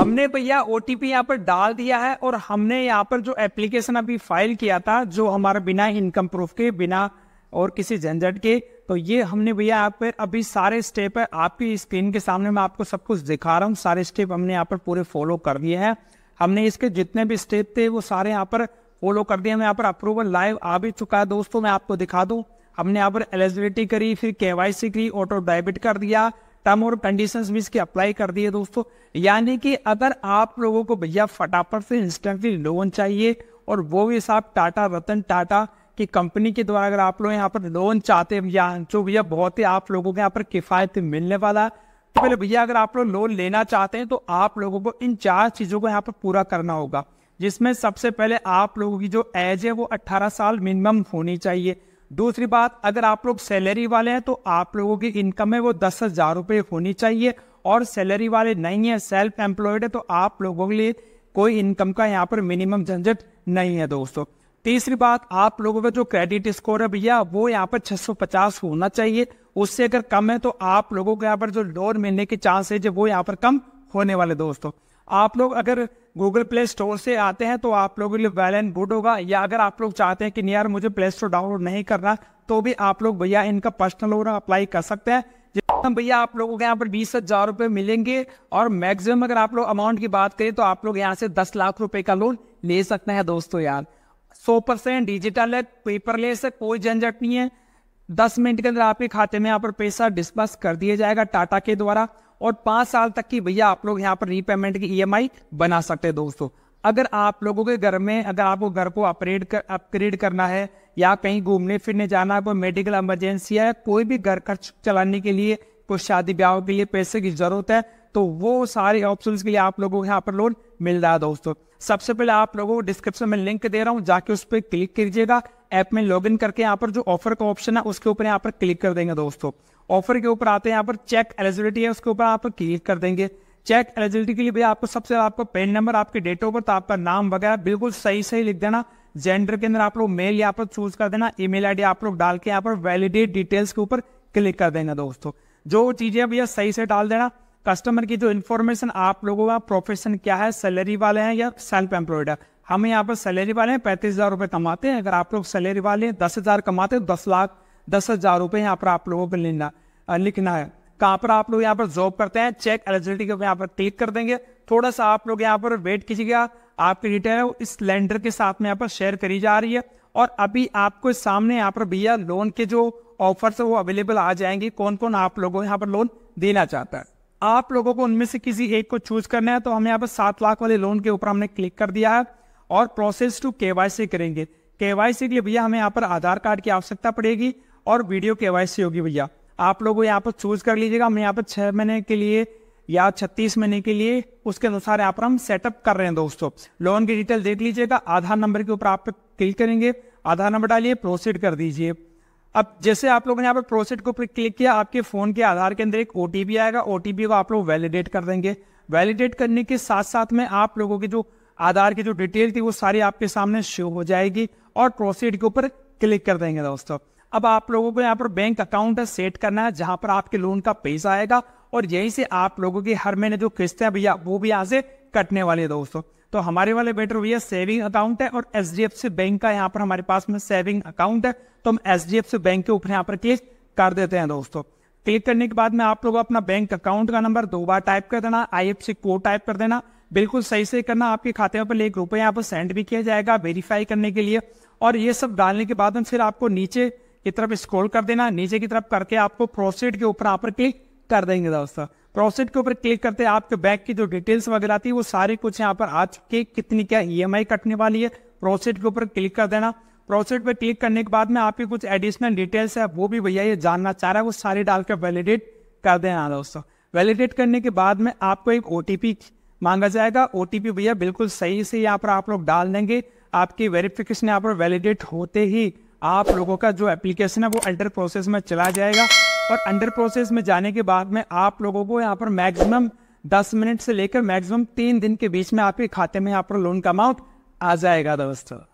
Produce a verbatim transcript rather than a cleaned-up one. हमने भैया ओटीपी यहाँ पर डाल दिया है और हमने यहाँ पर जो एप्लीकेशन अभी फाइल किया था जो हमारा बिना इनकम प्रूफ के, बिना और किसी झंझट के, तो ये हमने भैया यहाँ पर अभी सारे स्टेप है आपकी स्क्रीन के सामने, मैं आपको सब कुछ दिखा रहा हूँ। सारे स्टेप हमने यहाँ पर पूरे फॉलो कर दिए हैं, हमने इसके जितने भी स्टेप थे वो सारे यहाँ पर फॉलो कर दिए। हमें यहाँ पर अप्रूवल लाइव आ भी चुका है दोस्तों, मैं आपको दिखा दूँ। हमने यहाँ पर एलिजिबिलिटी करी, फिर केवाईसी करी, ऑटो डेबिट कर दिया, टर्म और कंडीशंस भी इसके अप्लाई कर दिए दोस्तों। यानी कि अगर आप लोगों को भैया फटाफट से इंस्टेंटली लोन चाहिए और वो भी साहब टाटा रतन टाटा की कंपनी के द्वारा, अगर आप लोग यहाँ पर लोन चाहते हैं भैया, जो भैया बहुत ही आप लोगों के यहाँ पर किफ़ायत मिलने वाला, तो पहले भैया अगर आप लोग लोन लेना चाहते हैं तो आप लोगों को इन चार चीज़ों को यहाँ पर पूरा करना होगा, जिसमें सबसे पहले आप लोगों की जो एज है वो अट्ठारह साल मिनिमम होनी चाहिए। दूसरी बात, अगर आप लोग सैलरी वाले हैं तो आप लोगों की इनकम है वो दस हज़ार रुपये होनी चाहिए, और सैलरी वाले नहीं है, सेल्फ एम्प्लॉयड है, तो आप लोगों के लिए कोई इनकम का यहाँ पर मिनिमम झंझट नहीं है दोस्तों। तीसरी बात, आप लोगों का जो क्रेडिट स्कोर है भैया वो यहाँ पर छह सौ पचास होना चाहिए, उससे अगर कम है तो आप लोगों को यहाँ पर जो लोन मिलने के चांस है जो वो यहाँ पर कम होने वाले दोस्तों। आप लोग अगर गूगल प्ले स्टोर से आते हैं तो आप लोगों के लिए वेल एंड गुड होगा, या अगर आप लोग चाहते हैं कि नहीं यार मुझे प्ले स्टोर डाउनलोड नहीं करना, तो भी आप लोग भैया इनका पर्सनल लोन अप्लाई कर सकते हैं। जितना भैया आप लोगों के यहाँ पर बीस हजार रुपये मिलेंगे, और मैक्सिमम अगर आप लोग अमाउंट की बात करें तो आप लोग यहाँ से दस लाख रुपये का लोन ले सकते हैं दोस्तों। यार सौ परसेंट डिजिटल है, पेपरलेस है, कोई झंझट नहीं है। दस मिनट के अंदर आपके खाते में यहाँ पर पैसा डिस्बर्स कर दिया जाएगा टाटा के द्वारा, और पाँच साल तक की भैया आप लोग यहाँ पर रीपेमेंट की ईएमआई बना सकते हैं दोस्तों। अगर आप लोगों के घर में, अगर आपको घर को अपग्रेड कर अपग्रेड करना है, या कहीं घूमने फिरने जाना है, कोई मेडिकल इमरजेंसी है, कोई भी घर खर्च चलाने के लिए, कोई शादी ब्याह के लिए पैसे की ज़रूरत है, तो वो सारे ऑप्शन के लिए आप लोगों को यहाँ पर लोन मिल रहा है दोस्तों। सबसे पहले आप लोगों को डिस्क्रिप्शन में लिंक दे रहा हूँ, जाके उस पर क्लिक कीजिएगा, ऐप में लॉगिन करके यहाँ पर जो ऑफर का ऑप्शन है उसके ऊपर यहाँ पर क्लिक कर देंगे दोस्तों। ऑफर के ऊपर आते हैं, यहाँ पर चेक एलिजिबिलिटी है, उसके ऊपर आप क्लिक कर देंगे। चेक एलिजिबिलिटी के लिए भैया आपको सबसे आपका पेन नंबर, आपके डेट ऑफ बर्थ, आपका नाम वगैरह बिल्कुल सही सही लिख देना। जेंडर के अंदर आप लोग मेल यहाँ पर चूज कर देना, ईमेल आईडी आप लोग डाल के यहाँ पर वैलिडेट डिटेल्स के ऊपर क्लिक कर देना दोस्तों। जो चीज़ें भैया सही से डाल देना। कस्टमर की जो इन्फॉर्मेशन, आप लोगों का प्रोफेशन क्या है, सैलरी वाले हैं या सेल्फ एम्प्लॉयड है। हम यहाँ पर सैलरी वाले हैं, पैंतीस हज़ार रुपये कमाते हैं। अगर आप लोग सैलरी वाले हैं, दस हज़ार कमाते हैं, दस लाख दस हज़ार रुपये यहाँ पर आप लोगों को लेना लिखना है। कहाँ पर आप लोग यहाँ पर जॉब करते हैं, चेक एलिजिबिलिटी के यहाँ पर क्लिक कर देंगे। थोड़ा सा आप लोग यहाँ पर वेट कीजिएगा, आपकी डिटेल है वो इस सिलेंडर के साथ में यहाँ पर शेयर करी जा रही है, और अभी आपको सामने यहाँ पर भैया लोन के जो ऑफर्स है वो अवेलेबल आ जाएंगे, कौन कौन आप लोगों यहाँ पर लोन देना चाहता है। आप लोगों को उनमें से किसी एक को चूज करना है, तो हमें यहाँ पर सात लाख वाले लोन के ऊपर हमने क्लिक कर दिया है, और प्रोसेस टू केवाईसी करेंगे। केवाईसी के लिए भैया हमें यहाँ पर आधार कार्ड की आवश्यकता पड़ेगी, और वीडियो केवाईसी होगी भैया। आप लोगों यहाँ पर चूज कर लीजिएगा, हम यहाँ पर छः महीने के लिए या छत्तीस महीने के लिए, उसके अनुसार यहाँ पर हम सेटअप कर रहे हैं दोस्तों। लोन की डिटेल देख लीजिएगा, आधार नंबर के ऊपर आप क्लिक करेंगे, आधार नंबर डालिए, प्रोसीड कर दीजिए। अब जैसे आप लोगों ने यहाँ पर प्रोसेड को क्लिक किया, आपके फ़ोन के आधार के अंदर एक ओटीपी आएगा, ओटीपी को आप लोग वैलिडेट कर देंगे। वैलिडेट करने के साथ साथ में आप लोगों के जो आधार की जो डिटेल थी वो सारी आपके सामने शो हो जाएगी, और प्रोसीड के ऊपर क्लिक कर देंगे दोस्तों। अब आप लोगों को यहाँ पर बैंक अकाउंट है सेट करना है, जहाँ पर आपके लोन का पैसा आएगा, और यहीं से आप लोगों की हर महीने जो किस्त है भैया वो भी यहाँ से कटने वाली है दोस्तों। तो हमारे वाले बेटर भैया सेविंग अकाउंट है, और H D F C bank का यहाँ पर हमारे पास में सेविंग अकाउंट है, तो हम H D F C bank के ऊपर यहाँ पर क्लिक कर देते हैं दोस्तों। क्लिक करने के बाद में आप लोग अपना बैंक अकाउंट का नंबर दो बार टाइप कर देना, I F C code type कर देना, बिल्कुल सही से करना। आपके खाते पर एक रुपये यहाँ पर सेंड भी किया जाएगा वेरीफाई करने के लिए, और ये सब डालने के बाद में फिर आपको नीचे की तरफ स्क्रॉल कर देना। नीचे की तरफ करके आपको प्रोसीड के ऊपर यहाँ पर क्लिक कर देंगे दोस्तों। प्रोसेड के ऊपर क्लिक करते हैं, आपके बैंक की जो डिटेल्स वगैरह थी वो सारे कुछ यहाँ पर आ चुके, कितनी क्या ईएमआई कटने वाली है, प्रोसेड के ऊपर क्लिक कर देना। प्रोसेड पर क्लिक करने के बाद में आपकी कुछ एडिशनल डिटेल्स है वो भी भैया ये जानना चाह रहा है, वो सारे डाल कर वैलिडेट कर देना दोस्तों। वैलिडेट करने के बाद में आपको एक ओटीपी मांगा जाएगा, ओटीपी भैया बिल्कुल सही से यहाँ पर आप लोग डाल देंगे। आपकी वेरिफिकेशन यहाँ पर वैलिडेट होते ही आप लोगों का जो एप्लीकेशन है वो अंडर प्रोसेस में चला जाएगा, और अंडर प्रोसेस में जाने के बाद में आप लोगों को यहाँ पर मैक्सिमम दस मिनट से लेकर मैक्सिमम तीन दिन के बीच में आपके खाते में यहाँ पर लोन का अमाउंट आ जाएगा दोस्तों।